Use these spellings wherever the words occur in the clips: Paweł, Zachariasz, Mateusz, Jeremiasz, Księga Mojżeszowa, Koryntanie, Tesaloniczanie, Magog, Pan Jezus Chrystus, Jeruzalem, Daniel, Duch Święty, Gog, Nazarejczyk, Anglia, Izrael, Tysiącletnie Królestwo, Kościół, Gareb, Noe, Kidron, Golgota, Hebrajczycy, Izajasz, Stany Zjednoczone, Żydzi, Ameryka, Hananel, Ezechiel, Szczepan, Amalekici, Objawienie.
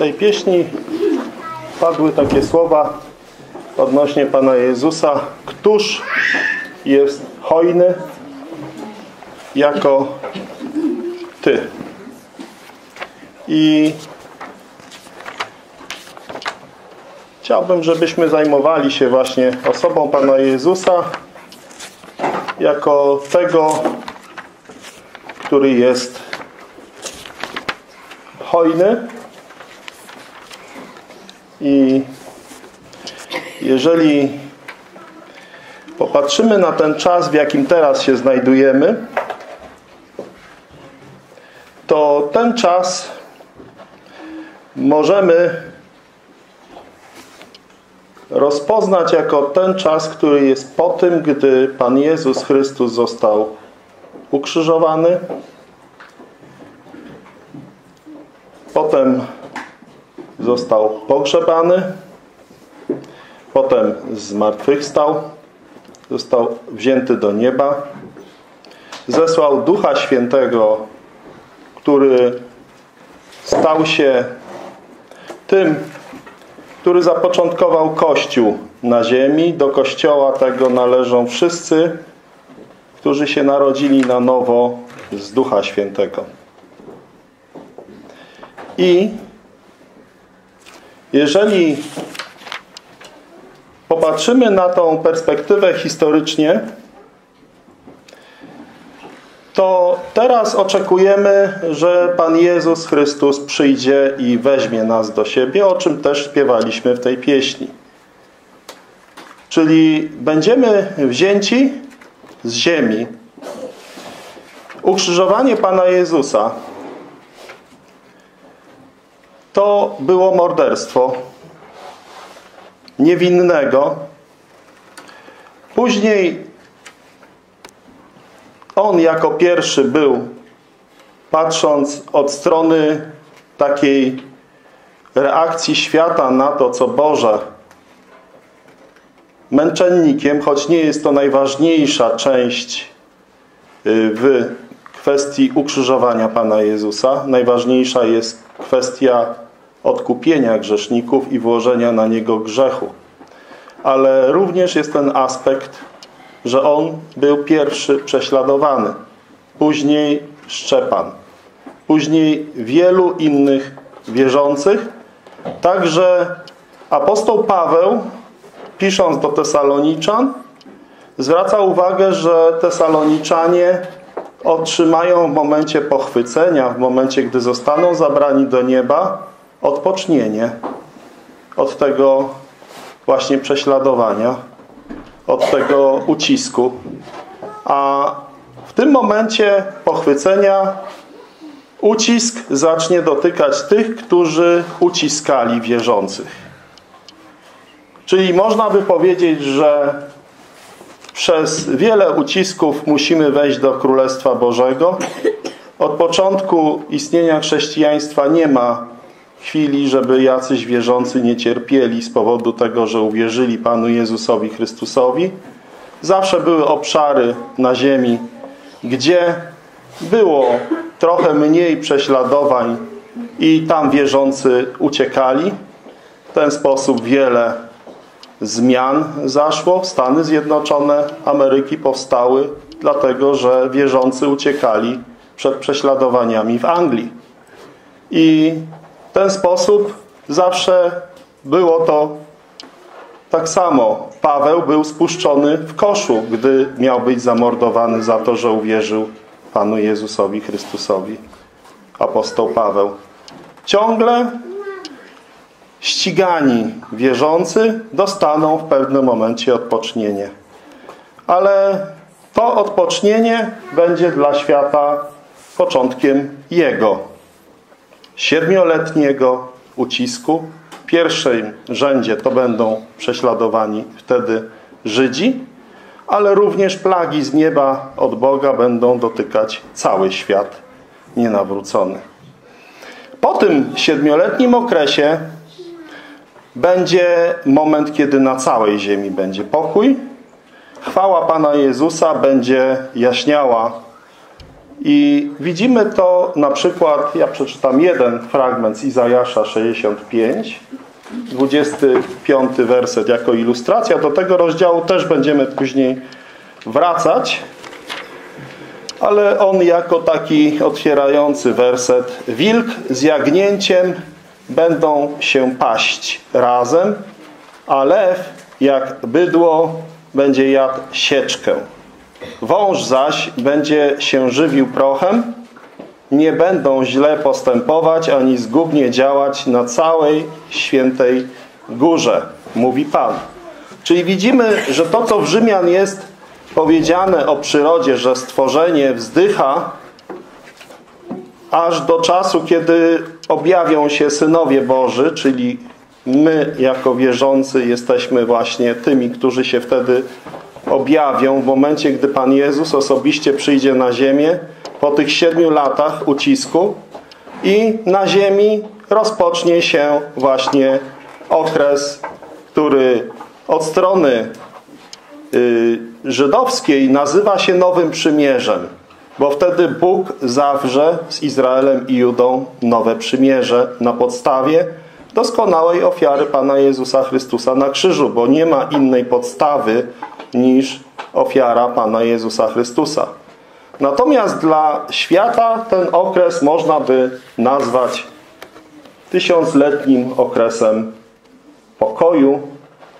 tej pieśni padły takie słowa odnośnie Pana Jezusa. Któż jest hojny jako Ty? I chciałbym, żebyśmy zajmowali się właśnie osobą Pana Jezusa jako tego, który jest hojny. I jeżeli popatrzymy na ten czas, w jakim teraz się znajdujemy, to ten czas możemy rozpoznać jako ten czas, który jest po tym, gdy Pan Jezus Chrystus został ukrzyżowany. Potem został pogrzebany. Potem zmartwychwstał. Został wzięty do nieba. Zesłał Ducha Świętego, który stał się tym, który zapoczątkował Kościół na ziemi. Do Kościoła tego należą wszyscy, którzy się narodzili na nowo z Ducha Świętego. I jeżeli popatrzymy na tą perspektywę historycznie, to teraz oczekujemy, że Pan Jezus Chrystus przyjdzie i weźmie nas do siebie, o czym też śpiewaliśmy w tej pieśni. Czyli będziemy wzięci z ziemi. Ukrzyżowanie Pana Jezusa to było morderstwo niewinnego. Później On jako pierwszy był, patrząc od strony takiej reakcji świata na to, co Boże, męczennikiem, choć nie jest to najważniejsza część w kwestii ukrzyżowania Pana Jezusa. Najważniejsza jest kwestia odkupienia grzeszników i włożenia na Niego grzechu. Ale również jest ten aspekt, że On był pierwszy prześladowany. Później Szczepan. Później wielu innych wierzących. Także apostoł Paweł, pisząc do Tesaloniczan, zwraca uwagę, że Tesaloniczanie otrzymają w momencie pochwycenia, w momencie, gdy zostaną zabrani do nieba, odpocznienie od tego właśnie prześladowania, od tego ucisku. A w tym momencie pochwycenia ucisk zacznie dotykać tych, którzy uciskali wierzących. Czyli można by powiedzieć, że przez wiele ucisków musimy wejść do Królestwa Bożego. Od początku istnienia chrześcijaństwa nie ma chwili, żeby jacyś wierzący nie cierpieli z powodu tego, że uwierzyli Panu Jezusowi Chrystusowi. Zawsze były obszary na ziemi, gdzie było trochę mniej prześladowań i tam wierzący uciekali. W ten sposób wiele zmian zaszło. Stany Zjednoczone Ameryki powstały dlatego, że wierzący uciekali przed prześladowaniami w Anglii. I w ten sposób zawsze było to tak samo. Paweł był spuszczony w koszu, gdy miał być zamordowany za to, że uwierzył Panu Jezusowi Chrystusowi. Apostoł Paweł. Ciągle ścigani wierzący dostaną w pewnym momencie odpocznienie. Ale to odpocznienie będzie dla świata początkiem jego siedmioletniego ucisku. W pierwszym rzędzie to będą prześladowani wtedy Żydzi, ale również plagi z nieba od Boga będą dotykać cały świat nienawrócony. Po tym siedmioletnim okresie będzie moment, kiedy na całej ziemi będzie pokój. Chwała Pana Jezusa będzie jaśniała I widzimy to na przykład, ja przeczytam jeden fragment z Izajasza 65, 25 werset jako ilustracja. Do tego rozdziału też będziemy później wracać, ale on jako taki otwierający werset. Wilk z jagnięciem będą się paść razem, a lew jak bydło będzie jadł sieczkę. Wąż zaś będzie się żywił prochem, nie będą źle postępować ani zgubnie działać na całej świętej górze, mówi Pan. Czyli widzimy, że to, co w Rzymian jest powiedziane o przyrodzie, że stworzenie wzdycha aż do czasu, kiedy objawią się synowie Boży, czyli my jako wierzący jesteśmy właśnie tymi, którzy się wtedy objawią w momencie, gdy Pan Jezus osobiście przyjdzie na ziemię po tych 7 latach ucisku i na ziemi rozpocznie się właśnie okres, który od strony żydowskiej nazywa się Nowym Przymierzem, bo wtedy Bóg zawrze z Izraelem i Judą nowe przymierze na podstawie doskonałej ofiary Pana Jezusa Chrystusa na krzyżu, bo nie ma innej podstawy niż ofiara Pana Jezusa Chrystusa. Natomiast dla świata ten okres można by nazwać 1000-letnim okresem pokoju.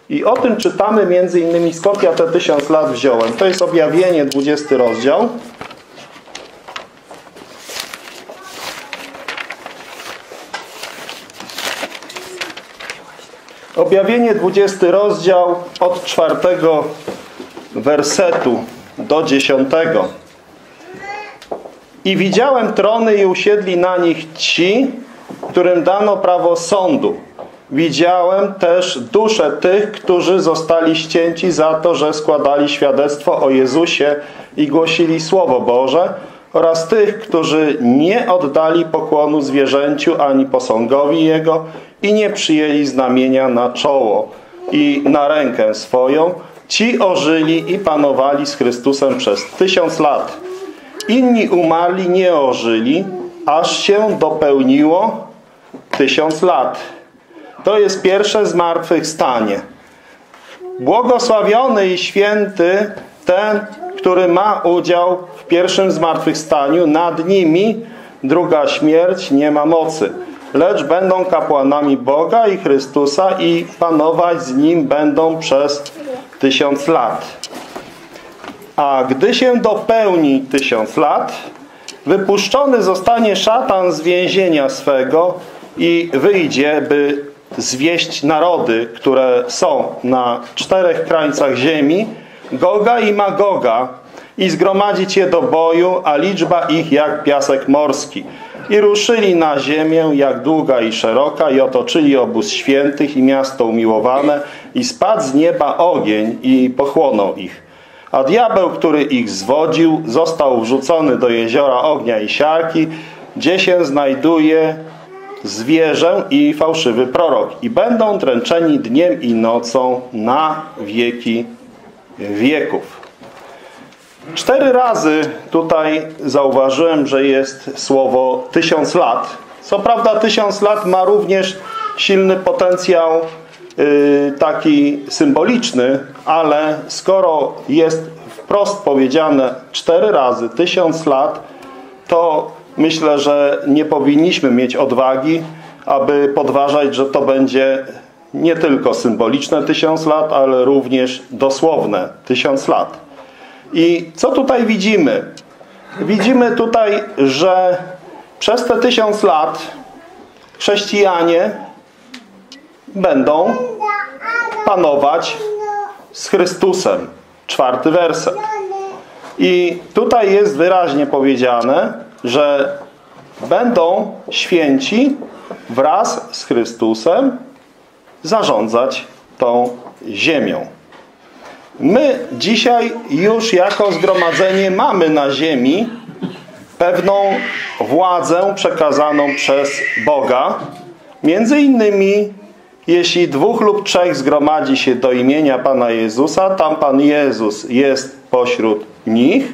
I o tym czytamy między innymi, skąd ja te 1000 lat wziąłem. To jest Objawienie, 20 rozdział. Objawienie, 20 rozdział, od 4 wersetu do 10. I widziałem trony i usiedli na nich ci, którym dano prawo sądu. Widziałem też dusze tych, którzy zostali ścięci za to, że składali świadectwo o Jezusie i głosili Słowo Boże, oraz tych, którzy nie oddali pokłonu zwierzęciu ani posągowi jego i nie przyjęli znamienia na czoło i na rękę swoją. Ci ożyli i panowali z Chrystusem przez 1000 lat. Inni umarli, nie ożyli, aż się dopełniło 1000 lat. To jest pierwsze zmartwychwstanie. Błogosławiony i święty ten, który ma udział w pierwszym zmartwychwstaniu. Nad nimi druga śmierć nie ma mocy, lecz będą kapłanami Boga i Chrystusa i panować z Nim będą przez 1000 lat. A gdy się dopełni 1000 lat, wypuszczony zostanie szatan z więzienia swego i wyjdzie, by zwieść narody, które są na 4 krańcach ziemi, Goga i Magoga, i zgromadzić je do boju, a liczba ich jak piasek morski. I ruszyli na ziemię, jak długa i szeroka, i otoczyli obóz świętych i miasto umiłowane, i spadł z nieba ogień i pochłonął ich. A diabeł, który ich zwodził, został wrzucony do jeziora ognia i siarki, gdzie się znajduje zwierzę i fałszywy prorok, i będą dręczeni dniem i nocą na wieki wieków. 4 razy tutaj zauważyłem, że jest słowo 1000 lat. Co prawda 1000 lat ma również silny potencjał taki symboliczny, ale skoro jest wprost powiedziane 4 razy 1000 lat, to myślę, że nie powinniśmy mieć odwagi, aby podważać, że to będzie nie tylko symboliczne 1000 lat, ale również dosłowne 1000 lat. I co tutaj widzimy? Widzimy tutaj, że przez te 1000 lat chrześcijanie będą panować z Chrystusem. 4 werset. I tutaj jest wyraźnie powiedziane, że będą święci wraz z Chrystusem zarządzać tą ziemią. My dzisiaj już jako zgromadzenie mamy na ziemi pewną władzę przekazaną przez Boga. Między innymi, jeśli 2 lub 3 zgromadzi się do imienia Pana Jezusa, tam Pan Jezus jest pośród nich.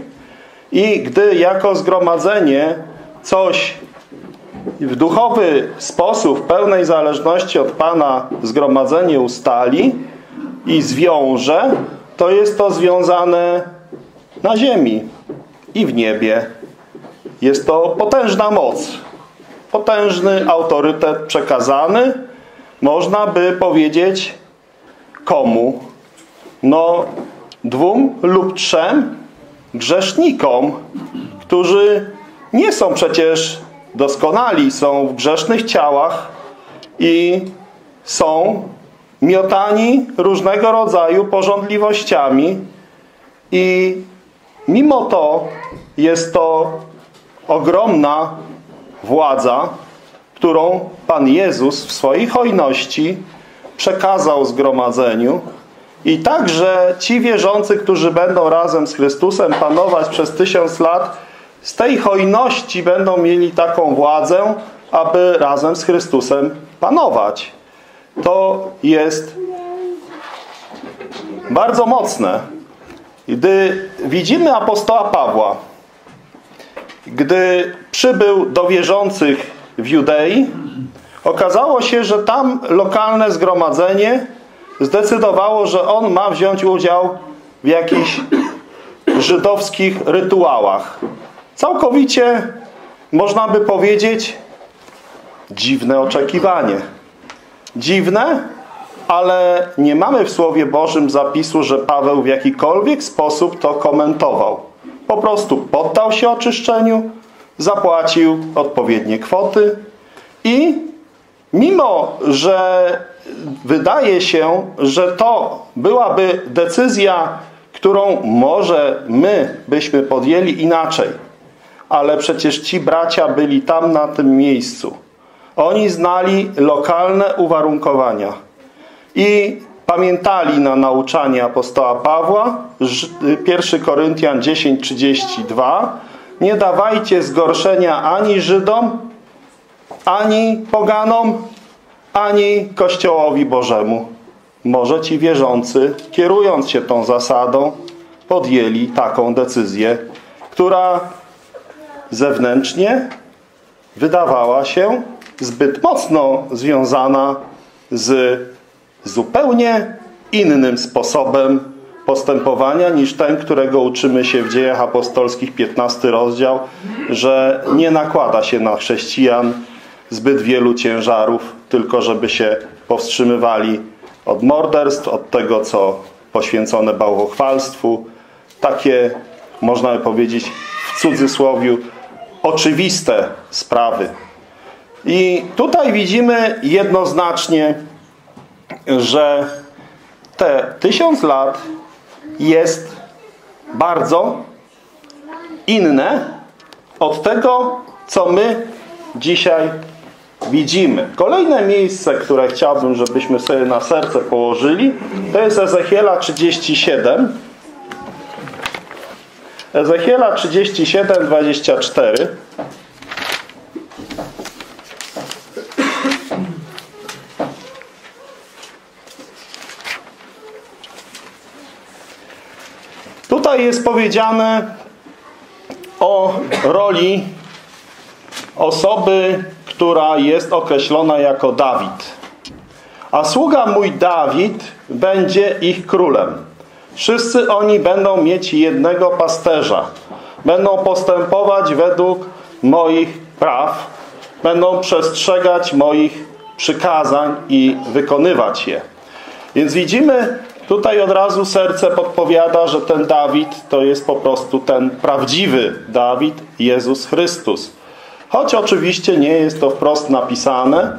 I gdy jako zgromadzenie coś w duchowy sposób, w pełnej zależności od Pana zgromadzenie ustali i zwiąże, to jest to związane na ziemi i w niebie. Jest to potężna moc, potężny autorytet przekazany, można by powiedzieć komu? No dwóm lub trzem grzesznikom, którzy nie są przecież doskonali, są w grzesznych ciałach i są miotani różnego rodzaju pożądliwościami i mimo to jest to ogromna władza, którą Pan Jezus w swojej hojności przekazał zgromadzeniu. I także ci wierzący, którzy będą razem z Chrystusem panować przez 1000 lat, z tej hojności będą mieli taką władzę, aby razem z Chrystusem panować. To jest bardzo mocne. Gdy widzimy apostoła Pawła, gdy przybył do wierzących w Judei, okazało się, że tam lokalne zgromadzenie zdecydowało, że on ma wziąć udział w jakichś żydowskich rytuałach. Całkowicie, można by powiedzieć, dziwne oczekiwanie. Dziwne, ale nie mamy w Słowie Bożym zapisu, że Paweł w jakikolwiek sposób to komentował. Po prostu poddał się oczyszczeniu, zapłacił odpowiednie kwoty i mimo, że wydaje się, że to byłaby decyzja, którą może my byśmy podjęli inaczej, ale przecież ci bracia byli tam na tym miejscu. Oni znali lokalne uwarunkowania i pamiętali na nauczanie apostoła Pawła, 1 Koryntian 10:32. Nie dawajcie zgorszenia ani Żydom, ani poganom, ani Kościołowi Bożemu. Może ci wierzący, kierując się tą zasadą, podjęli taką decyzję, która zewnętrznie wydawała się zbyt mocno związana z zupełnie innym sposobem postępowania niż ten, którego uczymy się w Dziejach Apostolskich, 15 rozdział, że nie nakłada się na chrześcijan zbyt wielu ciężarów, tylko żeby się powstrzymywali od morderstw, od tego, co poświęcone bałwochwalstwu. Takie, można by powiedzieć, w cudzysłowiu, oczywiste sprawy. I tutaj widzimy jednoznacznie, że te 1000 lat jest bardzo inne od tego, co my dzisiaj widzimy. Kolejne miejsce, które chciałbym, żebyśmy sobie na serce położyli, to jest Ezechiela 37. Ezechiela 37, 24. Tutaj jest powiedziane o roli osoby, która jest określona jako Dawid. A sługa mój Dawid będzie ich królem. Wszyscy oni będą mieć jednego pasterza. Będą postępować według moich praw. Będą przestrzegać moich przykazań i wykonywać je. Więc widzimy, tutaj od razu serce podpowiada, że ten Dawid to jest po prostu ten prawdziwy Dawid, Jezus Chrystus. Choć oczywiście nie jest to wprost napisane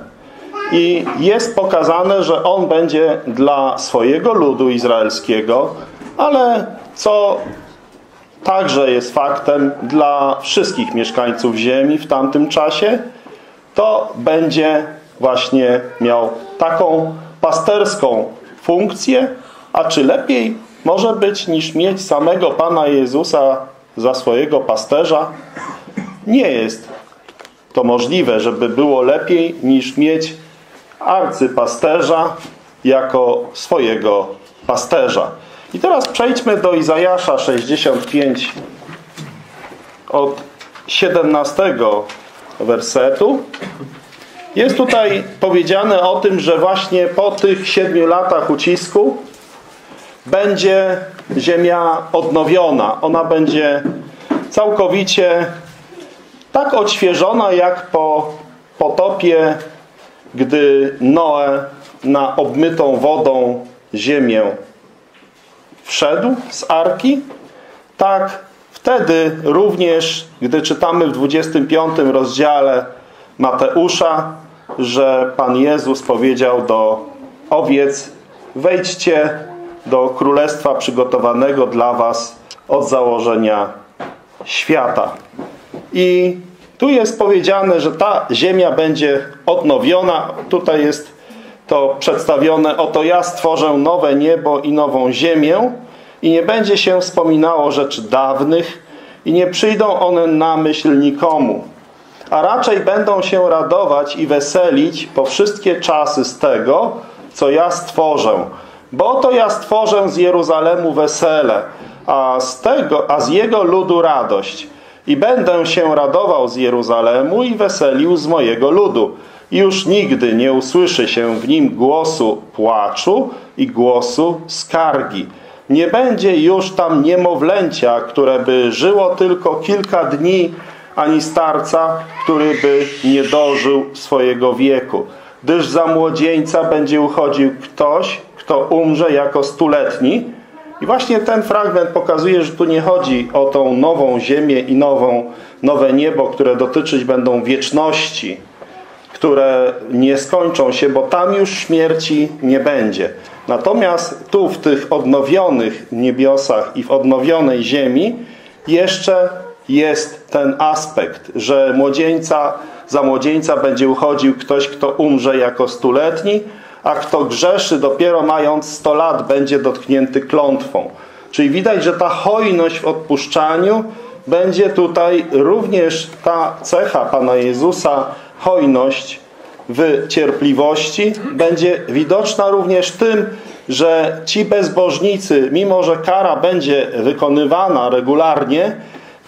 i jest pokazane, że on będzie dla swojego ludu izraelskiego, ale co także jest faktem dla wszystkich mieszkańców ziemi w tamtym czasie, to będzie właśnie miał taką pasterską funkcję, a czy lepiej może być niż mieć samego Pana Jezusa za swojego pasterza? Nie jest to możliwe, żeby było lepiej niż mieć arcypasterza jako swojego pasterza. I teraz przejdźmy do Izajasza 65, od 17 wersetu. Jest tutaj powiedziane o tym, że właśnie po tych 7 latach ucisku będzie ziemia odnowiona. Ona będzie całkowicie tak odświeżona jak po potopie, gdy Noe na obmytą wodą ziemię wszedł z arki. Tak wtedy również, gdy czytamy w 25 rozdziale Mateusza, że Pan Jezus powiedział do owiec: wejdźcie do królestwa przygotowanego dla was od założenia świata. I tu jest powiedziane, że ta ziemia będzie odnowiona. Tutaj jest to przedstawione: oto ja stworzę nowe niebo i nową ziemię i nie będzie się wspominało rzeczy dawnych i nie przyjdą one na myśl nikomu. A raczej będą się radować i weselić po wszystkie czasy z tego, co ja stworzę. Bo oto ja stworzę z Jeruzalemu wesele, a z jego ludu radość. I będę się radował z Jeruzalemu i weselił z mojego ludu. I już nigdy nie usłyszy się w nim głosu płaczu i głosu skargi. Nie będzie już tam niemowlęcia, które by żyło tylko kilka dni, ani starca, który by nie dożył swojego wieku. Gdyż za młodzieńca będzie uchodził ktoś, kto umrze jako 100-letni. I właśnie ten fragment pokazuje, że tu nie chodzi o tą nową ziemię i nowe niebo, które dotyczyć będą wieczności, które nie skończą się, bo tam już śmierci nie będzie. Natomiast tu, w tych odnowionych niebiosach i w odnowionej ziemi, jeszcze jest ten aspekt, że za młodzieńca będzie uchodził ktoś, kto umrze jako 100-letni, a kto grzeszy dopiero mając 100 lat, będzie dotknięty klątwą. Czyli widać, że ta hojność w odpuszczaniu będzie tutaj również ta cecha Pana Jezusa, hojność w cierpliwości, będzie widoczna również tym, że ci bezbożnicy, mimo że kara będzie wykonywana regularnie,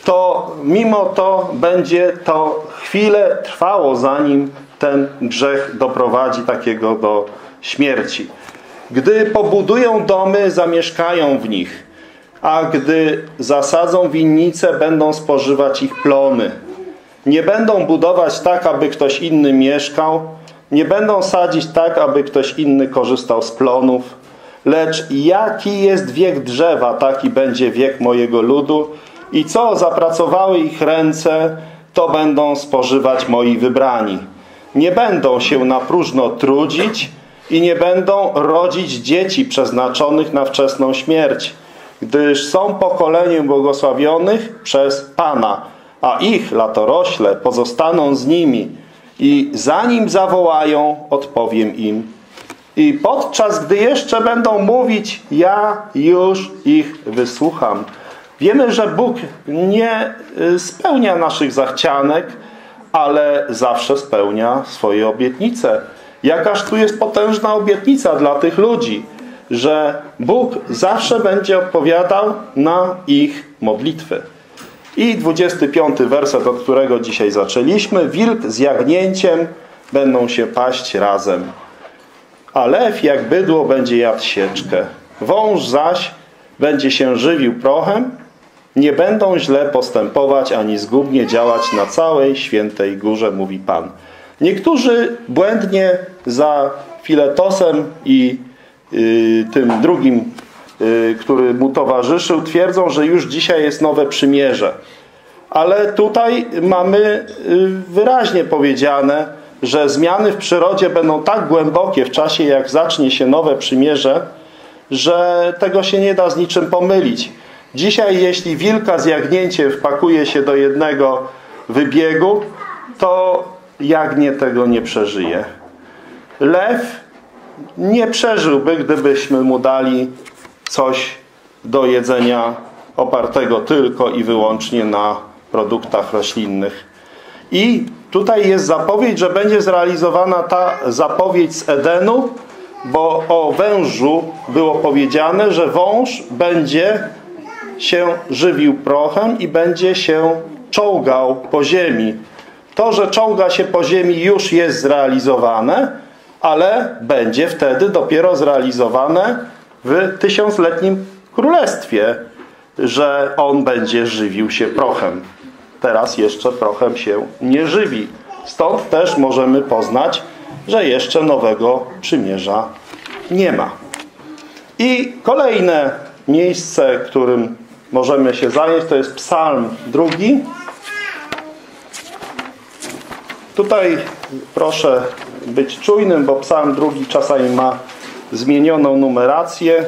to mimo to będzie to chwilę trwało, zanim ten grzech doprowadzi takiego do śmierci. Gdy pobudują domy, zamieszkają w nich, a gdy zasadzą winnice, będą spożywać ich plony. Nie będą budować tak, aby ktoś inny mieszkał, nie będą sadzić tak, aby ktoś inny korzystał z plonów, lecz jaki jest wiek drzewa, taki będzie wiek mojego ludu, i co zapracowały ich ręce, to będą spożywać moi wybrani. Nie będą się na próżno trudzić i nie będą rodzić dzieci przeznaczonych na wczesną śmierć, gdyż są pokoleniem błogosławionych przez Pana, a ich latorośle pozostaną z nimi i zanim zawołają, odpowiem im. I podczas gdy jeszcze będą mówić, ja już ich wysłucham. Wiemy, że Bóg nie spełnia naszych zachcianek, ale zawsze spełnia swoje obietnice. Jakaż tu jest potężna obietnica dla tych ludzi, że Bóg zawsze będzie odpowiadał na ich modlitwy. I 25 werset, od którego dzisiaj zaczęliśmy. Wilk z jagnięciem będą się paść razem, a lew jak bydło będzie jadł sieczkę. Wąż zaś będzie się żywił prochem. Nie będą źle postępować ani zgubnie działać na całej świętej górze, mówi Pan. Niektórzy błędnie za Filetosem i tym drugim, który mu towarzyszył, twierdzą, że już dzisiaj jest nowe przymierze. Ale tutaj mamy wyraźnie powiedziane, że zmiany w przyrodzie będą tak głębokie w czasie, jak zacznie się nowe przymierze, że tego się nie da z niczym pomylić. Dzisiaj, jeśli wilka z jagnięciem wpakuje się do jednego wybiegu, to jagnię tego nie przeżyje. Lew nie przeżyłby, gdybyśmy mu dali coś do jedzenia opartego tylko i wyłącznie na produktach roślinnych. I tutaj jest zapowiedź, że będzie zrealizowana ta zapowiedź z Edenu, bo o wężu było powiedziane, że wąż będzie się żywił prochem i będzie się czołgał po ziemi. To, że czołga się po ziemi, już jest zrealizowane, ale będzie wtedy dopiero zrealizowane w tysiącletnim królestwie, że on będzie żywił się prochem. Teraz jeszcze prochem się nie żywi. Stąd też możemy poznać, że jeszcze nowego przymierza nie ma. I kolejne miejsce, którym możemy się zająć, to jest Psalm 2. Tutaj proszę być czujnym, bo Psalm 2 czasami ma zmienioną numerację.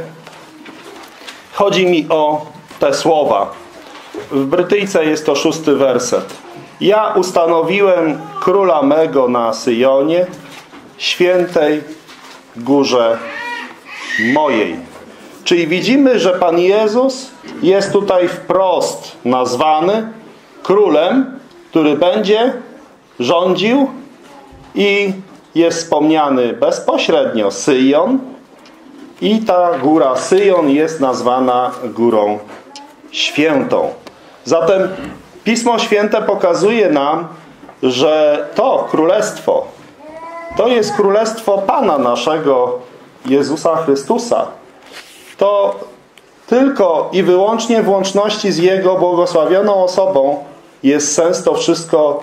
Chodzi mi o te słowa. W Brytyjce jest to 6. werset. Ja ustanowiłem króla mego na Syjonie, świętej górze mojej. Czyli widzimy, że Pan Jezus jest tutaj wprost nazwany królem, który będzie rządził, i jest wspomniany bezpośrednio Syjon, i ta góra Syjon jest nazwana Górą Świętą. Zatem Pismo Święte pokazuje nam, że to królestwo to jest królestwo Pana naszego Jezusa Chrystusa. To tylko i wyłącznie w łączności z Jego błogosławioną osobą jest sens to wszystko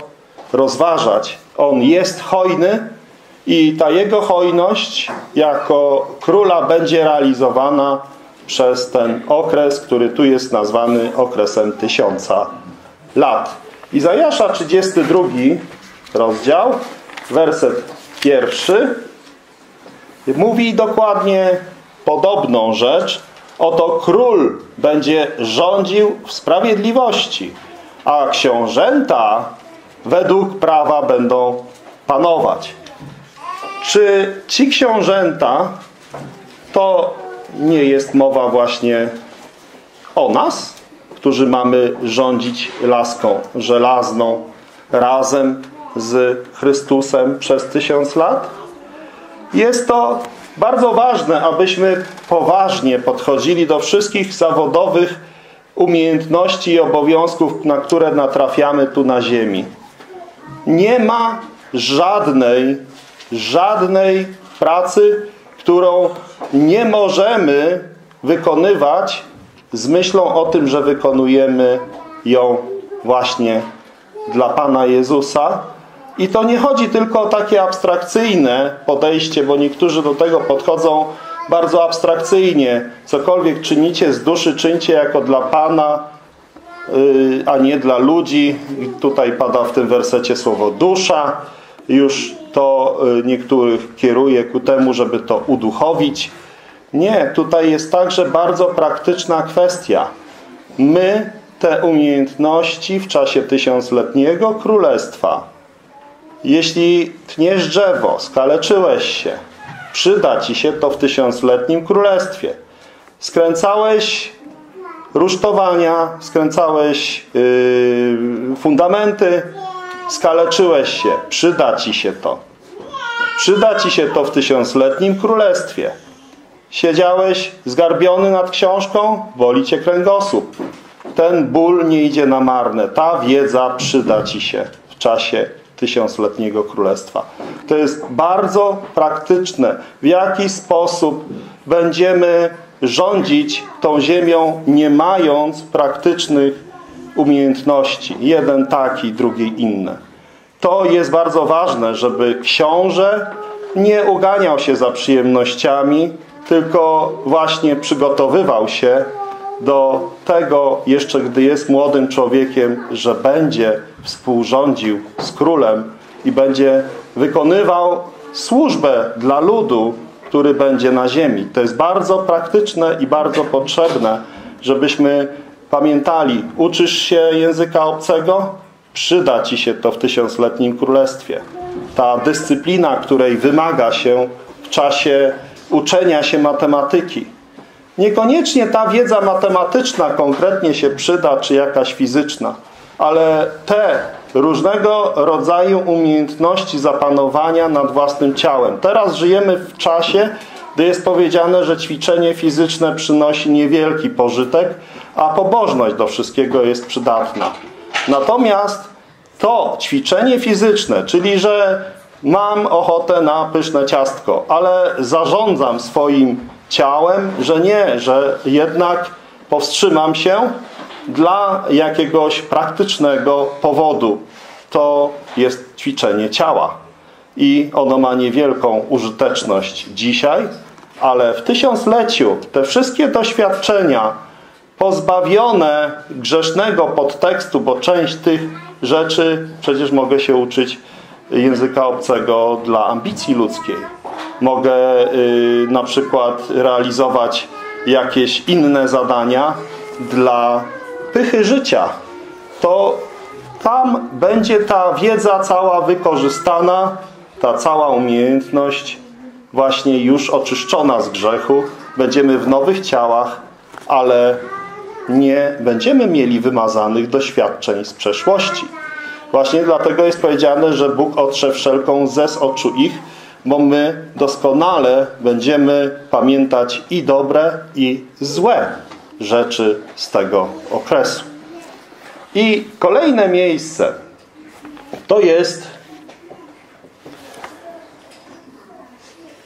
rozważać. On jest hojny i ta Jego hojność jako króla będzie realizowana przez ten okres, który tu jest nazwany okresem 1000 lat. Izajasza 32 rozdział, werset 1 mówi dokładnie podobną rzecz. Oto król będzie rządził w sprawiedliwości, a książęta według prawa będą panować. Czy ci książęta to nie jest mowa właśnie o nas, którzy mamy rządzić laską żelazną razem z Chrystusem przez 1000 lat? Jest to bardzo ważne, abyśmy poważnie podchodzili do wszystkich zawodowych umiejętności i obowiązków, na które natrafiamy tu na ziemi. Nie ma żadnej pracy, którą nie możemy wykonywać z myślą o tym, że wykonujemy ją właśnie dla Pana Jezusa. I to nie chodzi tylko o takie abstrakcyjne podejście, bo niektórzy do tego podchodzą bardzo abstrakcyjnie. Cokolwiek czynicie z duszy, czyńcie jako dla Pana, a nie dla ludzi. Tutaj pada w tym wersecie słowo dusza. Już to niektórych kieruje ku temu, żeby to uduchowić. Nie, tutaj jest także bardzo praktyczna kwestia. My te umiejętności w czasie 1000-letniego królestwa, jeśli tniesz drzewo, skaleczyłeś się, przyda ci się to w 1000-letnim królestwie. Skręcałeś rusztowania, skręcałeś fundamenty, skaleczyłeś się, przyda ci się to. Przyda ci się to w 1000-letnim królestwie. Siedziałeś zgarbiony nad książką, boli cię kręgosłup. Ten ból nie idzie na marne. Ta wiedza przyda ci się w czasie 1000-letniego królestwa. To jest bardzo praktyczne. W jaki sposób będziemy rządzić tą ziemią, nie mając praktycznych umiejętności. Jeden taki, drugi inny. To jest bardzo ważne, żeby książę nie uganiał się za przyjemnościami, tylko właśnie przygotowywał się do tego, jeszcze gdy jest młodym człowiekiem, że będzie współrządził z królem i będzie wykonywał służbę dla ludu, który będzie na ziemi. To jest bardzo praktyczne i bardzo potrzebne, żebyśmy pamiętali. Uczysz się języka obcego? Przyda ci się to w 1000-letnim królestwie. Ta dyscyplina, której wymaga się w czasie uczenia się matematyki. Niekoniecznie ta wiedza matematyczna konkretnie się przyda, czy jakaś fizyczna, ale te różnego rodzaju umiejętności zapanowania nad własnym ciałem. Teraz żyjemy w czasie, gdy jest powiedziane, że ćwiczenie fizyczne przynosi niewielki pożytek, a pobożność do wszystkiego jest przydatna. Natomiast to ćwiczenie fizyczne, czyli że mam ochotę na pyszne ciastko, ale zarządzam swoim ciałem, że nie, że jednak powstrzymam się dla jakiegoś praktycznego powodu. To jest ćwiczenie ciała i ono ma niewielką użyteczność dzisiaj, ale w tysiącleciu te wszystkie doświadczenia pozbawione grzesznego podtekstu, bo część tych rzeczy przecież mogę się uczyć języka obcego dla ambicji ludzkiej. Mogę na przykład realizować jakieś inne zadania dla pychy życia. To tam będzie ta wiedza cała wykorzystana, ta cała umiejętność właśnie już oczyszczona z grzechu. Będziemy w nowych ciałach, ale nie będziemy mieli wymazanych doświadczeń z przeszłości. Właśnie dlatego jest powiedziane, że Bóg otrze wszelką łzę z oczu ich, bo my doskonale będziemy pamiętać i dobre, i złe rzeczy z tego okresu. I kolejne miejsce to jest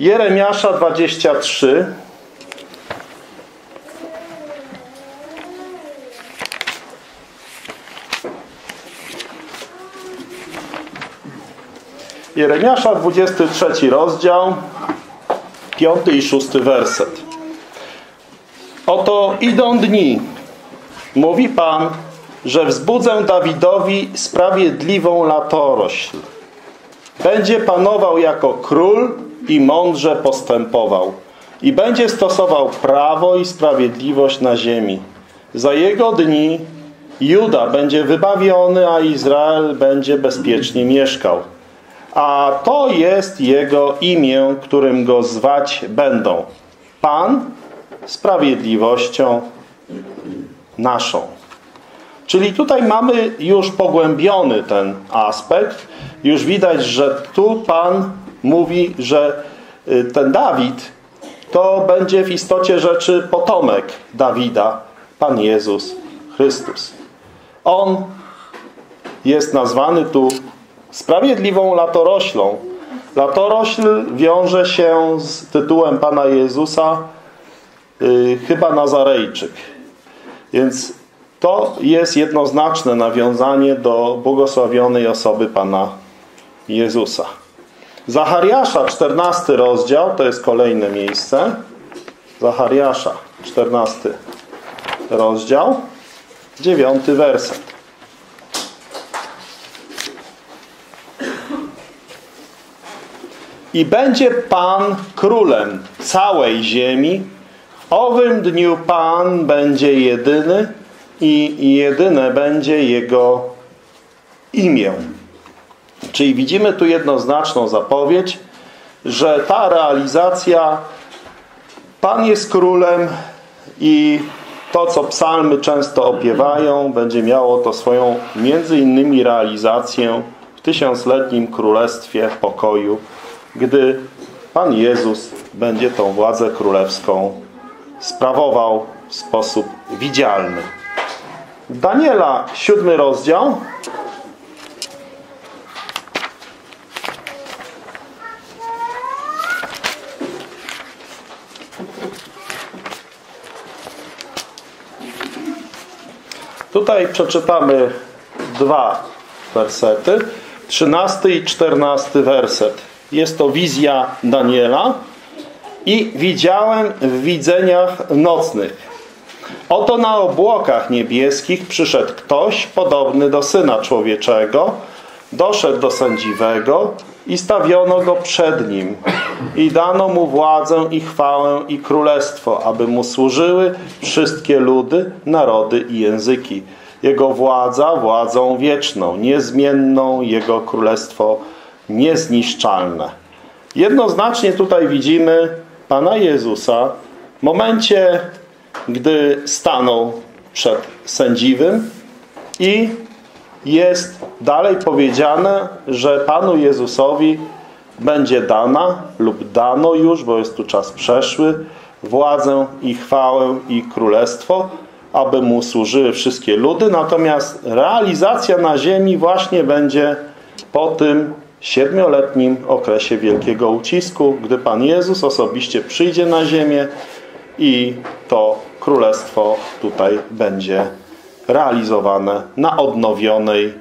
Jeremiasza 23. Jeremiasza, 23 rozdział, 5 i 6 werset. Oto idą dni, mówi Pan, że wzbudzę Dawidowi sprawiedliwą latorośl. Będzie panował jako król i mądrze postępował. I będzie stosował prawo i sprawiedliwość na ziemi. Za jego dni Juda będzie wybawiony, a Izrael będzie bezpiecznie mieszkał. A to jest jego imię, którym go zwać będą. Pan sprawiedliwością naszą. Czyli tutaj mamy już pogłębiony ten aspekt. Już widać, że tu Pan mówi, że ten Dawid to będzie w istocie rzeczy potomek Dawida, Pan Jezus Chrystus. On jest nazwany tu sprawiedliwą latoroślą. Latorośl wiąże się z tytułem Pana Jezusa chyba Nazarejczyk. Więc to jest jednoznaczne nawiązanie do błogosławionej osoby Pana Jezusa. Zachariasza, 14 rozdział, to jest kolejne miejsce. Zachariasza, 14 rozdział, 9 werset. I będzie Pan królem całej ziemi. W owym dniu Pan będzie jedyny i jedyne będzie Jego imię. Czyli widzimy tu jednoznaczną zapowiedź, że ta realizacja Pan jest królem i to, co psalmy często opiewają, będzie miało to swoją między innymi realizację w tysiącletnim królestwie pokoju, gdy Pan Jezus będzie tą władzę królewską sprawował w sposób widzialny. Daniela, 7 rozdział. Tutaj przeczytamy dwa wersety. 13 i 14 werset. Jest to wizja Daniela. I widziałem w widzeniach nocnych. Oto na obłokach niebieskich przyszedł ktoś podobny do Syna Człowieczego. Doszedł do sędziwego i stawiono go przed nim. I dano mu władzę i chwałę i królestwo, aby mu służyły wszystkie ludy, narody i języki. Jego władza władzą wieczną, niezmienną, jego królestwo niezniszczalne. Jednoznacznie tutaj widzimy Pana Jezusa w momencie, gdy stanął przed sędziwym i jest dalej powiedziane, że Panu Jezusowi będzie dana lub dano już, bo jest tu czas przeszły, władzę i chwałę i królestwo, aby mu służyły wszystkie ludy. Natomiast realizacja na ziemi właśnie będzie po tym 7-letnim okresie wielkiego ucisku, gdy Pan Jezus osobiście przyjdzie na ziemię i to królestwo tutaj będzie realizowane na odnowionej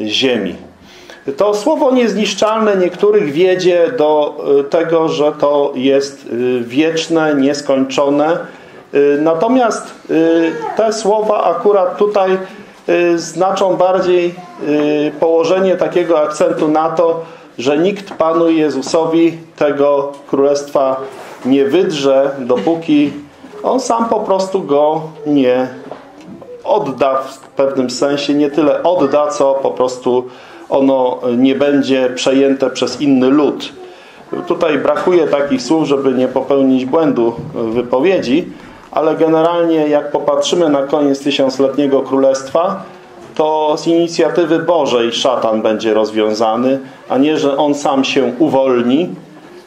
ziemi. To słowo niezniszczalne niektórych wiedzie do tego, że to jest wieczne, nieskończone. Natomiast te słowa akurat tutaj znaczą bardziej położenie takiego akcentu na to, że nikt Panu Jezusowi tego królestwa nie wydrze, dopóki On sam po prostu go nie odda, w pewnym sensie nie tyle odda, co po prostu ono nie będzie przejęte przez inny lud. Tutaj brakuje takich słów, żeby nie popełnić błędu wypowiedzi, ale generalnie jak popatrzymy na koniec Tysiącletniego Królestwa, to z inicjatywy Bożej szatan będzie rozwiązany, a nie, że on sam się uwolni.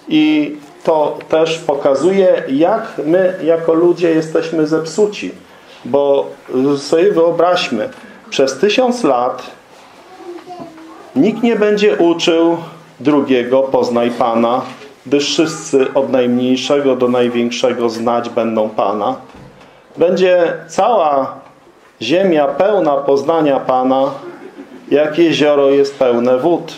I to też pokazuje, jak my jako ludzie jesteśmy zepsuci. Bo sobie wyobraźmy, przez 1000 lat nikt nie będzie uczył drugiego poznaj Pana, gdyż wszyscy od najmniejszego do największego znać będą Pana. Będzie cała ziemia pełna poznania Pana, jak jezioro jest pełne wód.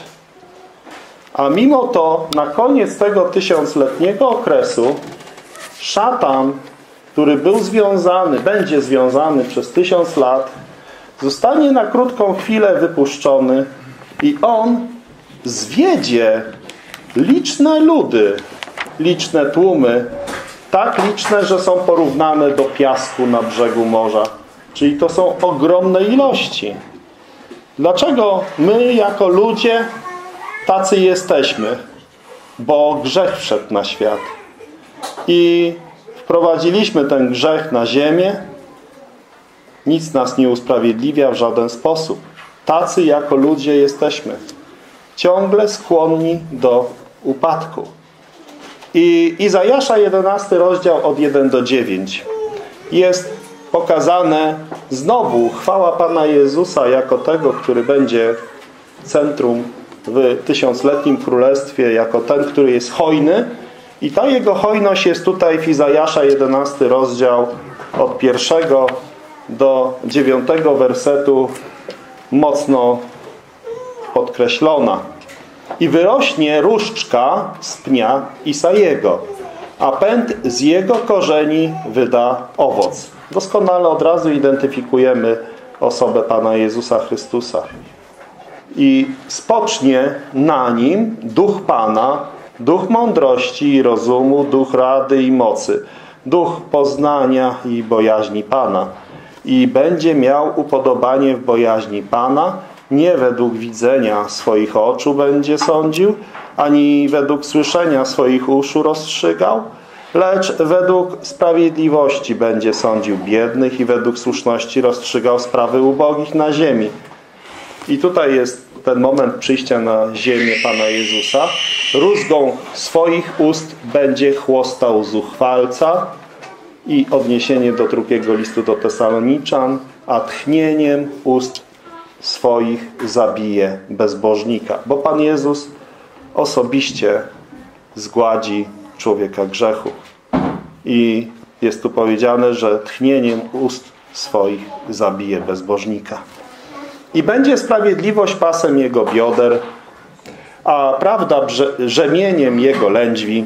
A mimo to na koniec tego 1000-letniego okresu szatan, który był związany, będzie związany przez 1000 lat, zostanie na krótką chwilę wypuszczony i on zwiedzie liczne ludy, liczne tłumy, tak liczne, że są porównane do piasku na brzegu morza. Czyli to są ogromne ilości. Dlaczego my jako ludzie tacy jesteśmy? Bo grzech wszedł na świat. I wprowadziliśmy ten grzech na ziemię. Nic nas nie usprawiedliwia w żaden sposób. Tacy jako ludzie jesteśmy. Ciągle skłonni do upadku. I Izajasza 11 rozdział od 1 do 9. Jest pokazane znowu chwała Pana Jezusa jako tego, który będzie centrum w 1000-letnim królestwie, jako ten, który jest hojny. I ta jego hojność jest tutaj w Izajasza 11 rozdział od 1 do 9 wersetu mocno podkreślona. I wyrośnie różdżka z pnia Isajego, a pęd z jego korzeni wyda owoc. Doskonale od razu identyfikujemy osobę Pana Jezusa Chrystusa. I spocznie na nim duch Pana, duch mądrości i rozumu, duch rady i mocy, duch poznania i bojaźni Pana. I będzie miał upodobanie w bojaźni Pana, nie według widzenia swoich oczu będzie sądził, ani według słyszenia swoich uszu rozstrzygał, lecz według sprawiedliwości będzie sądził biednych i według słuszności rozstrzygał sprawy ubogich na ziemi. I tutaj jest ten moment przyjścia na ziemię Pana Jezusa. Rózgą swoich ust będzie chłostał zuchwalca. I odniesienie do drugiego listu do Tesaloniczan, a tchnieniem ust swoich zabije bezbożnika. Bo Pan Jezus osobiście zgładzi człowieka grzechu. I jest tu powiedziane, że tchnieniem ust swoich zabije bezbożnika. I będzie sprawiedliwość pasem jego bioder, a prawda rzemieniem jego lędźwi.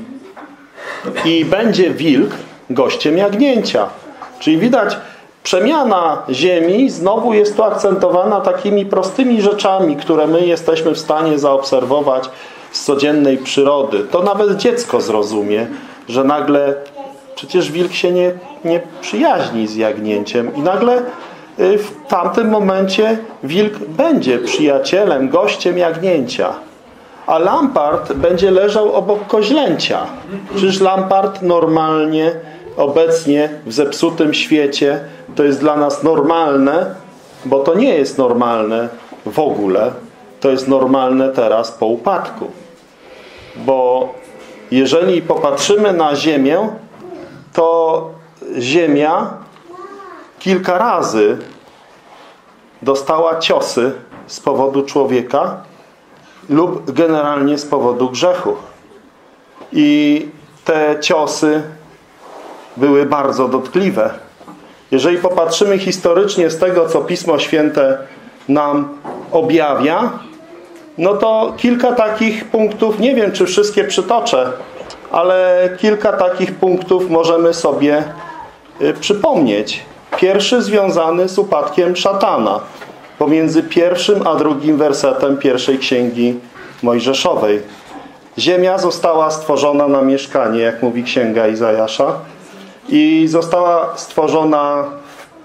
I będzie wilk gościem jagnięcia. Czyli widać, przemiana ziemi znowu jest tu akcentowana takimi prostymi rzeczami, które my jesteśmy w stanie zaobserwować z codziennej przyrody. To nawet dziecko zrozumie, że nagle przecież wilk się nie przyjaźni z jagnięciem i nagle w tamtym momencie wilk będzie przyjacielem, gościem jagnięcia. A Lampart będzie leżał obok koźlęcia. Przecież Lampart normalnie, obecnie w zepsutym świecie, to jest dla nas normalne, bo to nie jest normalne w ogóle. To jest normalne teraz po upadku. Bo jeżeli popatrzymy na ziemię, to ziemia kilka razy dostała ciosy z powodu człowieka lub generalnie z powodu grzechu. I te ciosy były bardzo dotkliwe. Jeżeli popatrzymy historycznie z tego, co Pismo Święte nam objawia, no to kilka takich punktów, nie wiem, czy wszystkie przytoczę, ale kilka takich punktów możemy sobie przypomnieć. Pierwszy związany z upadkiem szatana, pomiędzy 1. a 2. wersetem 1. Księgi Mojżeszowej. Ziemia została stworzona na mieszkanie, jak mówi Księga Izajasza, i została stworzona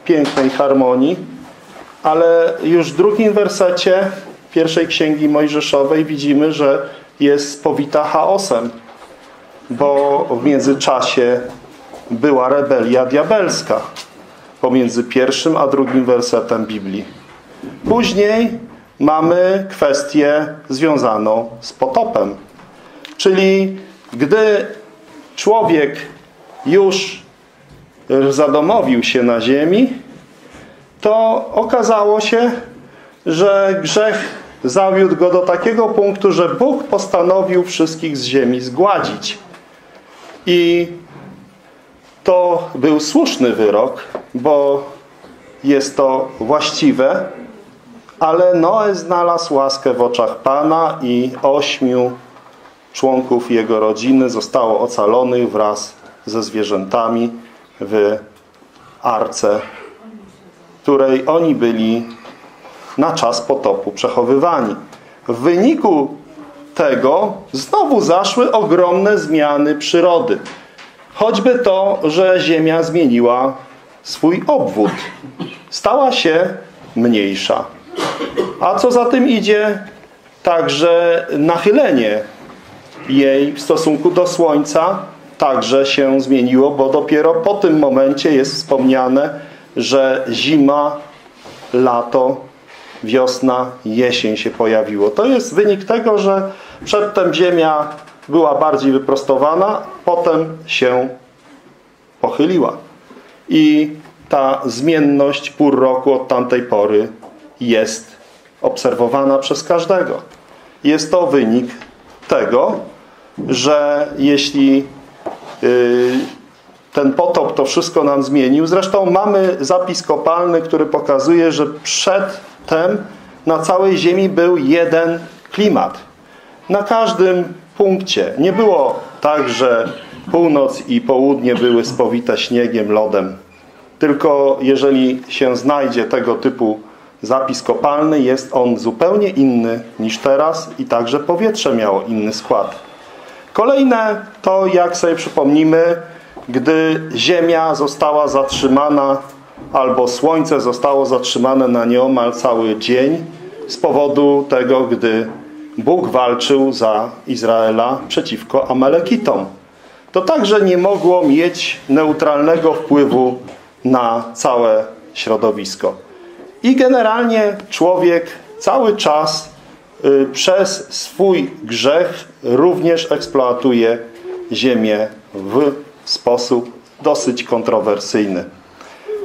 w pięknej harmonii, ale już w 2. wersecie 1. Księgi Mojżeszowej widzimy, że jest powita chaosem, bo w międzyczasie była rebelia diabelska pomiędzy 1. a 2. wersetem Biblii. Później mamy kwestię związaną z potopem. Czyli gdy człowiek już zadomowił się na ziemi, to okazało się, że grzech zawiódł go do takiego punktu, że Bóg postanowił wszystkich z ziemi zgładzić. I to był słuszny wyrok, bo jest to właściwe, ale Noe znalazł łaskę w oczach Pana i 8 członków jego rodziny zostało ocalonych wraz ze zwierzętami w arce, której oni byli na czas potopu przechowywani. W wyniku tego znowu zaszły ogromne zmiany przyrody. Choćby to, że ziemia zmieniła swój obwód. Stała się mniejsza. A co za tym idzie? Także nachylenie jej w stosunku do Słońca także się zmieniło, bo dopiero po tym momencie jest wspomniane, że zima, lato, wiosna, jesień się pojawiło. To jest wynik tego, że przedtem ziemia była bardziej wyprostowana, potem się pochyliła. I ta zmienność pór roku od tamtej pory jest obserwowana przez każdego. Jest to wynik tego, że jeśli ten potop to wszystko nam zmienił, zresztą mamy zapis kopalny, który pokazuje, że przedtem na całej ziemi był jeden klimat. Na każdym punkcie. Nie było tak, że północ i południe były spowite śniegiem, lodem. Tylko jeżeli się znajdzie tego typu zapis kopalny, jest on zupełnie inny niż teraz i także powietrze miało inny skład. Kolejne to, jak sobie przypomnimy, gdy Ziemia została zatrzymana albo Słońce zostało zatrzymane na nieomal cały dzień z powodu tego, gdy Bóg walczył za Izraela przeciwko Amalekitom. To także nie mogło mieć neutralnego wpływu na całe środowisko. I generalnie człowiek cały czas przez swój grzech również eksploatuje ziemię w sposób dosyć kontrowersyjny.